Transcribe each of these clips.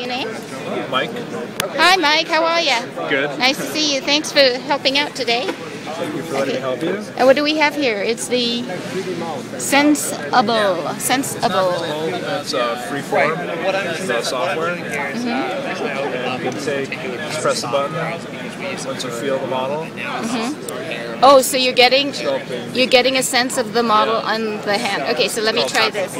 Your name? Mike. Hi Mike, how are you? Good. Nice to see you. Thanks for helping out today. Thank you for letting me help you. And what do we have here? It's the SenSable. SenSable. It's a Freeform software. And you can just press the button once you feel the model. Oh, so you're getting a sense of the model on the hand. Okay, so let me try this.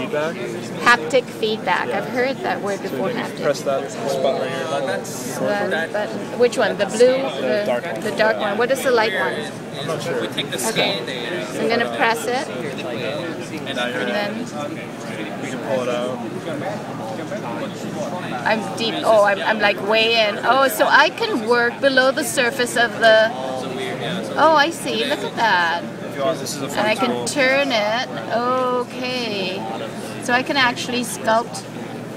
Haptic feedback. I've heard that word before. Haptic. Press that button right here. The button. Which one? The blue? The dark one. What is the light one? I'm not sure. Okay. So I'm gonna press it. And then we can pull it out. I'm deep. Oh, I'm like way in. Oh, so I can work below the surface of the. Oh, I see. Look at that. And I can turn it. Okay. So I can actually sculpt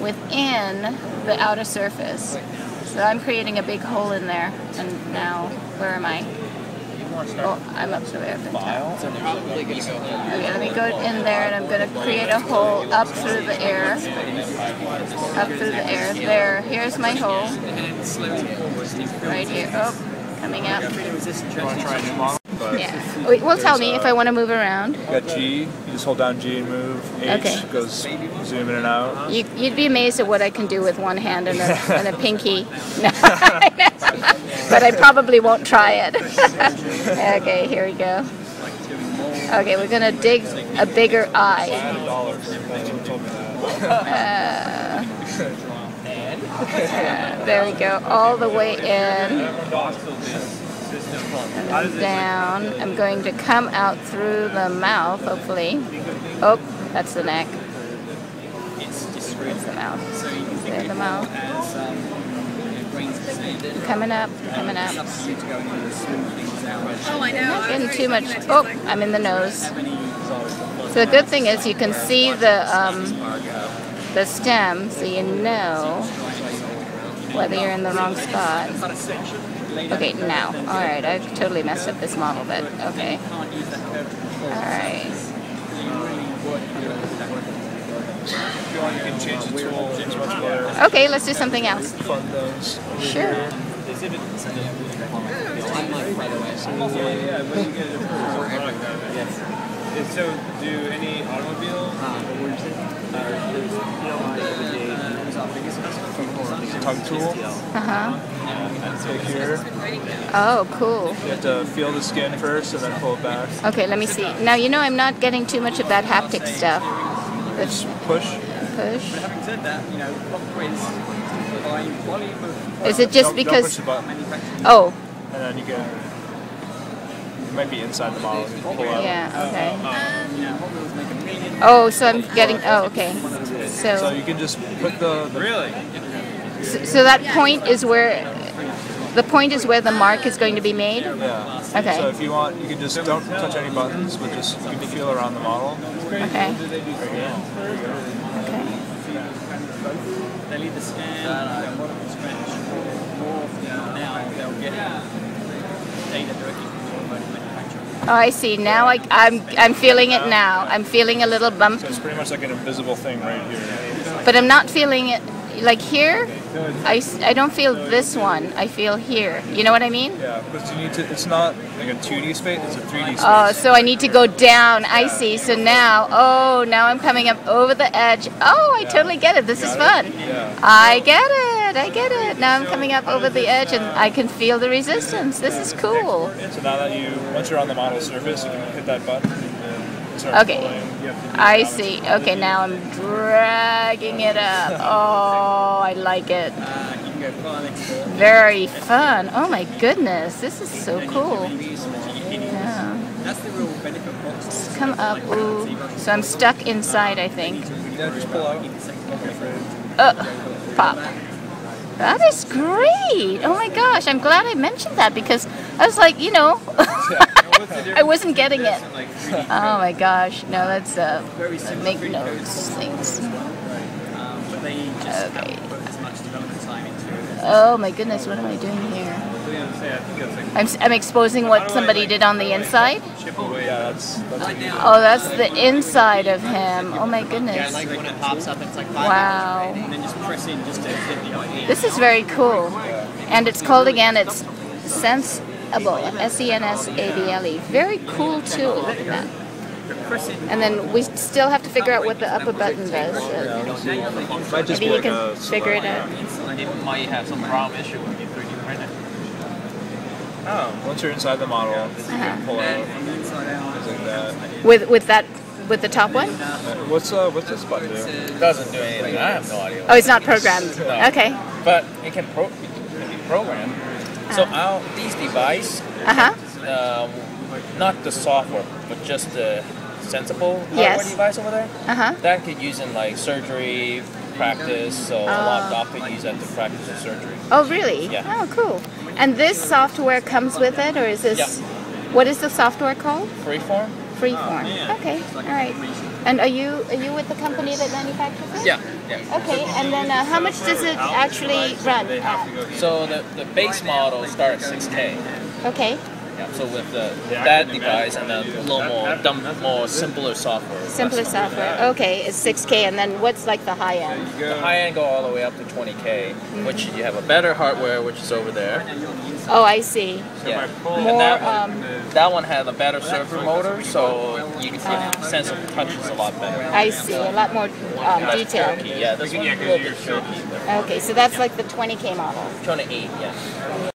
within the outer surface. So I'm creating a big hole in there. And now, where am I? Oh, I'm up to the air. Okay, let me go in there, and I'm going to create a hole up through the air. Up through the air. There. Here's my hole. Right here. Oh, coming up. Yeah. It will tell me if I want to move around. You got G. You just hold down G and move. H goes zoom in and out. You'd be amazed at what I can do with one hand and a pinky. But I probably won't try it. Okay, here we go. Okay, we're gonna dig a bigger eye. There we go, all the way in and down. I'm going to come out through the mouth, hopefully. Oh, that's the neck. That's the mouth. There's the mouth. Coming up. Not getting too much. Oh, I'm in the nose. So the good thing is you can see the stem, so you know whether you're in the wrong spot. Okay, now. All right, I've totally messed up this model, but okay. All right. You can change the tools much better. Okay, let's do something else. Sure. So, do any automobile? Tug tool. Take here. Oh, cool. You have to feel the skin first and then pull it back. Okay, let me see. Now, you know, I'm not getting too much of that haptic stuff. Just push. But having said that, you know, is it just because? Don't push the button. Oh. And then you get. It might be inside the model. Yeah. Okay. Oh, so I'm getting. Oh, okay. So you can just put the really. So that point is where. The point is where the mark is going to be made? Yeah. Okay. So if you want, you can just don't touch any buttons, but just you can feel around the model. Okay. They leave the scan, now they'll get data directly from the manufacturer. Oh, I see. Now I'm feeling it now. I'm feeling a little bump. So it's pretty much like an invisible thing right here. But I'm not feeling it. Like here, I don't feel this one. I feel here. You know what I mean? Yeah, because you need to. It's not like a 2D space. It's a 3D space. Oh, so I need to go down. I see. So now, oh, now I'm coming up over the edge. Oh, I totally get it. This is fun. I get it. Now I'm coming up over the edge, and I can feel the resistance. This is cool. So now that once you're on the model surface, you can hit that button. Okay, I see. Okay, now I'm dragging it up. Oh, I like it. Very fun. Oh my goodness, this is so cool. Yeah. Just come up. Ooh. So I'm stuck inside, I think. Oh, pop. That is great. Oh my gosh, I'm glad I mentioned that because I was like, you know. I wasn't getting it. Oh my gosh. No, that's make notes things. Okay. Oh my goodness, what am I doing here? I'm exposing what somebody did on the inside? Oh, that's the inside of him. Oh my goodness. Wow. This is very cool. And it's called again, it's SenSable, S-E-N-S-A-B-L-E. Very cool tool. And then we still have to figure out what the upper button does. Maybe you can figure it out. It might have some problem issue with the 3D printer. Oh, once you're inside the model, you can pull out things like that. With the top one? What's this button do? It doesn't do anything. I have no idea. Oh, it's not programmed. No. Okay. But it can be programmed. So our these device. Not the software, but just the SenSable hardware device over there. That could use in like surgery practice. So a lot of doctors use that to practice the surgery. Oh really? Yeah. Oh cool. And this software comes with it, or is this? Yeah. What is the software called? Freeform. Freeform. Okay. All right. And are you with the company that manufactures it? Yeah. Yeah. Okay. And then how much does it actually run? So the base model starts at $6K. Okay. Yeah, so with that device and a little more simpler software. Simpler software. Okay, it's 6K, and then what's like the high end? The high end go all the way up to 20K, which you have a better hardware, which is over there. Oh, I see. Yeah. And that one has a better servo motor, so you can sense of touch is a lot better. I see, a lot more detail. Yeah, this one a little bit. Okay, so that's like the 20K model. 28, yeah.